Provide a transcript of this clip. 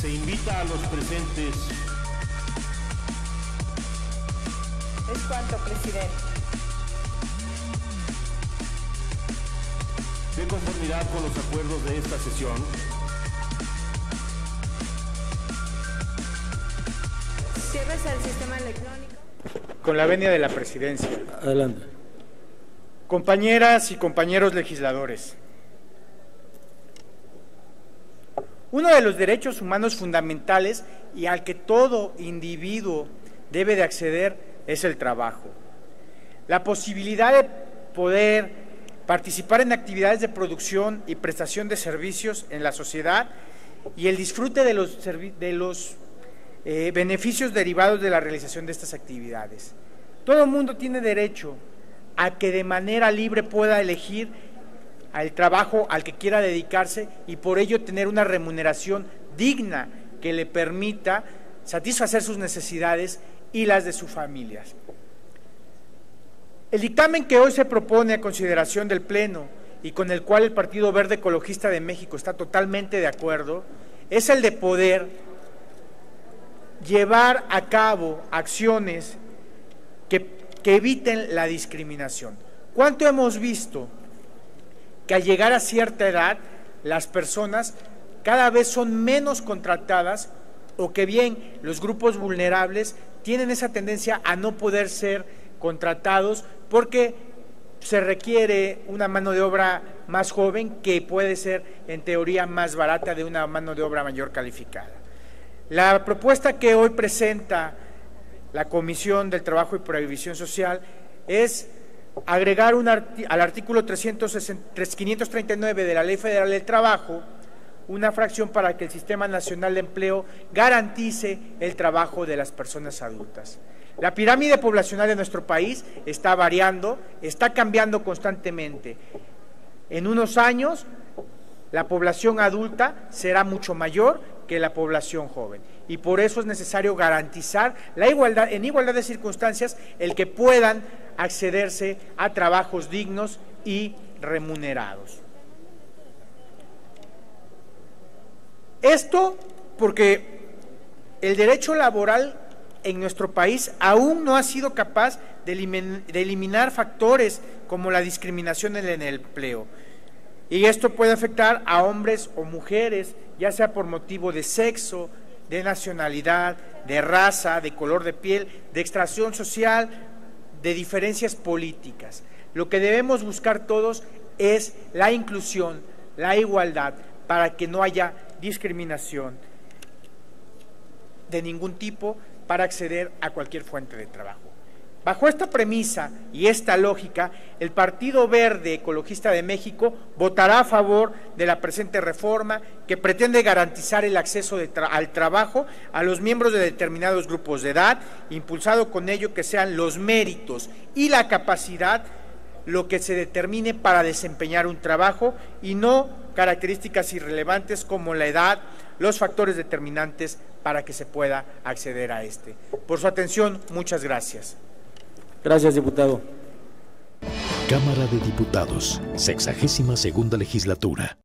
Se invita a los presentes. Es cuanto, presidente. De conformidad con los acuerdos de esta sesión, cierres al sistema electrónico. Con la venia de la presidencia. Adelante. Compañeras y compañeros legisladores, uno de los derechos humanos fundamentales y al que todo individuo debe de acceder es el trabajo. La posibilidad de poder participar en actividades de producción y prestación de servicios en la sociedad y el disfrute de los beneficios derivados de la realización de estas actividades. Todo el mundo tiene derecho a que de manera libre pueda elegir al trabajo al que quiera dedicarse y por ello tener una remuneración digna que le permita satisfacer sus necesidades y las de sus familias. El dictamen que hoy se propone a consideración del Pleno y con el cual el Partido Verde Ecologista de México está totalmente de acuerdo, es el de poder llevar a cabo acciones que eviten la discriminación. ¿Cuánto hemos visto? Que al llegar a cierta edad, las personas cada vez son menos contratadas o que bien los grupos vulnerables tienen esa tendencia a no poder ser contratados porque se requiere una mano de obra más joven que puede ser en teoría más barata de una mano de obra mayor calificada. La propuesta que hoy presenta la Comisión del Trabajo y Previsión Social es agregar al artículo 539 de la Ley Federal del Trabajo una fracción para que el Sistema Nacional de Empleo garantice el trabajo de las personas adultas. La pirámide poblacional de nuestro país está variando, está cambiando constantemente. En unos años la población adulta será mucho mayor que la población joven y por eso es necesario garantizar la igualdad, en igualdad de circunstancias, el que puedan accederse a trabajos dignos y remunerados. Esto porque el derecho laboral en nuestro país aún no ha sido capaz de eliminar factores como la discriminación en el empleo. Y esto puede afectar a hombres o mujeres, ya sea por motivo de sexo, de nacionalidad, de raza, de color de piel, de extracción social, de diferencias políticas. Lo que debemos buscar todos es la inclusión, la igualdad, para que no haya discriminación de ningún tipo para acceder a cualquier fuente de trabajo. Bajo esta premisa y esta lógica, el Partido Verde Ecologista de México votará a favor de la presente reforma que pretende garantizar el acceso al trabajo a los miembros de determinados grupos de edad, impulsado con ello que sean los méritos y la capacidad lo que se determine para desempeñar un trabajo y no características irrelevantes como la edad, los factores determinantes para que se pueda acceder a este. Por su atención, muchas gracias. Gracias, diputado. Cámara de Diputados, 62ª Legislatura.